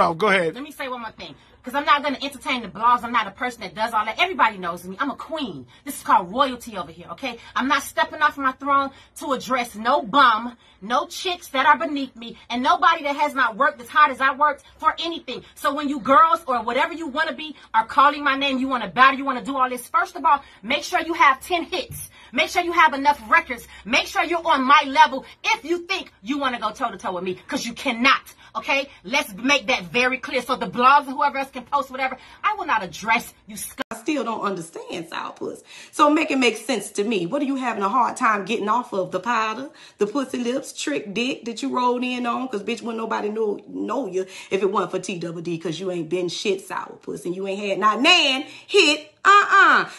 Oh, go ahead. Let me say one more thing, because I'm not going to entertain the blogs. I'm not a person that does all that. Everybody knows me. I'm a queen. This is called royalty over here, okay? I'm not stepping off my throne to address no bum, no chicks that are beneath me, and nobody that has not worked as hard as I worked for anything. So when you girls or whatever you want to be are calling my name, you want to battle, you want to do all this, first of all, make sure you have 10 hits. Make sure you have enough records. Make sure you're on my level if you think you want to go toe-to-toe with me, because you cannot, okay? Let's make that very clear. So the blogs and whoever else can post whatever, I will not address you. I still don't understand sour puss. So make it make sense to me. What are you having a hard time getting off of? The powder, the pussy lips, trick dick that you rolled in on? Because bitch, wouldn't nobody know you if it wasn't for TWD, because you ain't been shit, sour puss, and you ain't had not nan hit.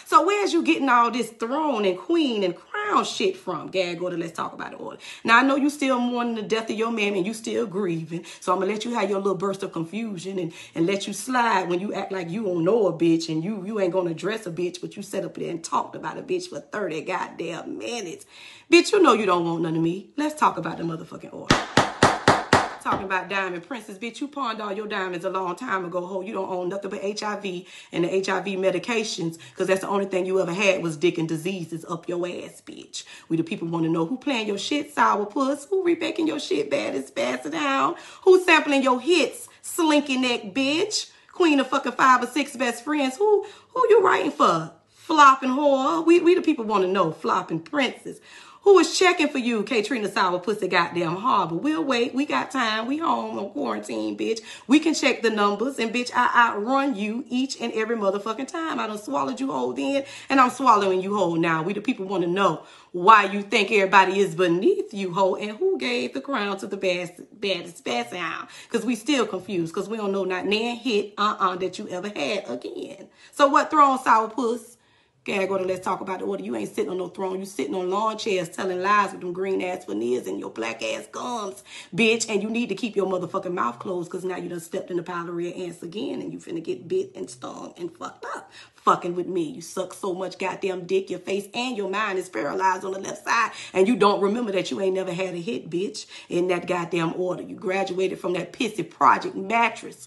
So where's you getting all this throne and queen and crown shit from? Gag order, let's talk about it order. Now, I know you still mourning the death of your man and you still grieving, so I'm gonna let you have your little burst of confusion and let you slide when you act like you don't know a bitch and you ain't gonna address a bitch, but you sat up there and talked about a bitch for 30 goddamn minutes. Bitch, you know you don't want none of me. Let's talk about the motherfucking order. Talking about diamond princess, bitch, you pawned all your diamonds a long time ago, ho. You don't own nothing but HIV and the HIV medications, because that's the only thing you ever had was dick and diseases up your ass, bitch. We the people want to know who playing your shit, sour puss, who rebaking your shit bad and spazzing down, who sampling your hits, slinky neck bitch, queen of fucking 5 or 6 best friends, who you writing for, flopping whore. We the people want to know, flopping princess. Who is checking for you, Katrina Sour Pussy goddamn hard? But we'll wait. We got time. We home on quarantine, bitch. We can check the numbers, and bitch, I outrun you each and every motherfucking time. I done swallowed you whole then, and I'm swallowing you whole now. We the people want to know why you think everybody is beneath you, ho, and who gave the crown to the baddest bastard, because we still confused, because we don't know not nan hit that you ever had again. So what throne, sour puss? Gag order, let's talk about the order. You ain't sitting on no throne. You sitting on lawn chairs telling lies with them green ass veneers and your black ass gums, bitch. And you need to keep your motherfucking mouth closed, because now you done stepped in the pile of red ants again and you finna get bit and stung and fucked up. Fucking with me. You suck so much goddamn dick, your face and your mind is paralyzed on the left side, and you don't remember that you ain't never had a hit, bitch, in that goddamn order. You graduated from that pissy project mattress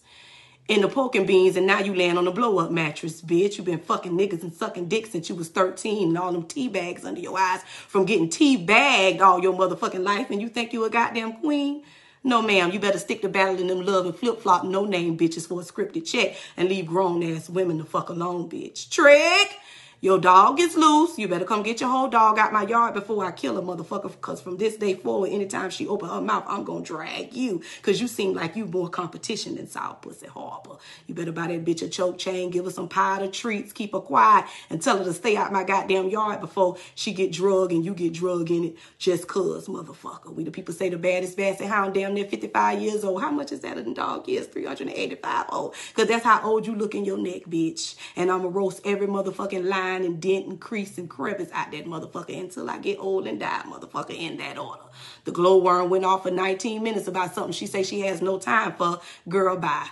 in the poking beans, and now you land on a blow-up mattress, bitch. You've been fucking niggas and sucking dick since you was 13, and all them tea bags under your eyes from getting tea-bagged all your motherfucking life, and you think you a goddamn queen? No, ma'am. You better stick to battling them love and flip-flop no-name bitches for a scripted check and leave grown-ass women the fuck alone, bitch. Trick! Your dog gets loose. You better come get your whole dog out my yard before I kill a motherfucker. Because from this day forward, anytime she open her mouth, I'm going to drag you. Because you seem like you more competition than sour pussy harbor. You better buy that bitch a choke chain, give her some powder treats, keep her quiet, and tell her to stay out my goddamn yard before she get drugged and you get drugged in it. Just cuz, motherfucker. We the people say the baddest bastard hound damn near 55 years old. How much is that in dog years? 385 old. Because that's how old you look in your neck, bitch. And I'm going to roast every motherfucking line and dent and crease and crevice out that motherfucker until I get old and die, motherfucker, in that order. The glowworm went off for 19 minutes about something she say she has no time for. Girl, bye.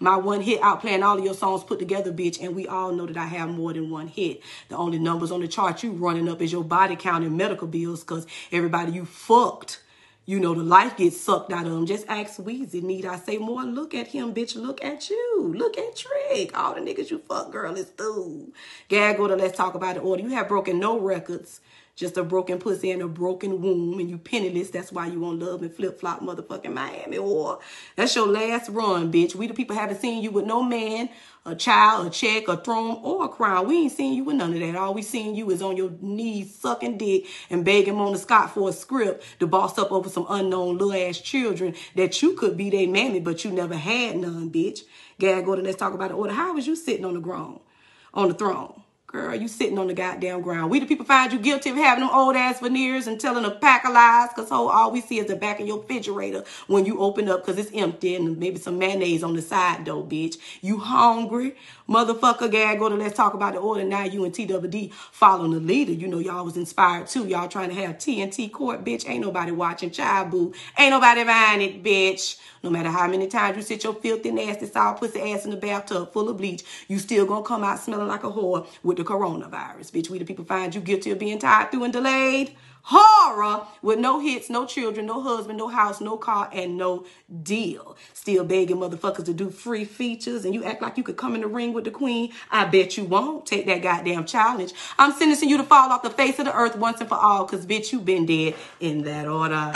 My one hit outplaying all of your songs put together, bitch, and we all know that I have more than one hit. The only numbers on the chart you running up is your body count and medical bills, because everybody you fucked, you know, the life gets sucked out of him. Just ask Weezy. Need I say more? Look at him, bitch. Look at you. Look at Trick. All the niggas you fuck, girl, is through. Gag order, let's talk about the order. You have broken no records. Just a broken pussy and a broken womb. And you penniless. That's why you on love and flip-flop motherfucking Miami. Or that's your last run, bitch. We the people haven't seen you with no man, a child, a check, a throne, or a crown. We ain't seen you with none of that. All we seen you is on your knees sucking dick and begging Mona Scott for a script to boss up over some unknown little ass children that you could be their mammy, but you never had none, bitch. Gag order, let's talk about the order. How was you sitting on the ground, on the throne? Girl, you sitting on the goddamn ground. We the people find you guilty of having them old ass veneers and telling a pack of lies, because ho, all we see is the back of your refrigerator when you open up, because it's empty and maybe some mayonnaise on the side though, bitch. You hungry, motherfucker. Gag order, let's talk about the order. Now you and TWD following the leader. You know y'all was inspired too. Y'all trying to have TNT court, bitch. Ain't nobody watching child boo. Ain't nobody buying it, bitch. No matter how many times you sit your filthy, nasty, sour pussy ass in the bathtub full of bleach, you still gonna come out smelling like a whore with the coronavirus. Bitch, we the people find you guilty of being tied through and delayed. Horror with no hits, no children, no husband, no house, no car, and no deal. Still begging motherfuckers to do free features, and you act like you could come in the ring with the queen. I bet you won't. Take that goddamn challenge. I'm sentencing you to fall off the face of the earth once and for all, because bitch, you been dead in that order.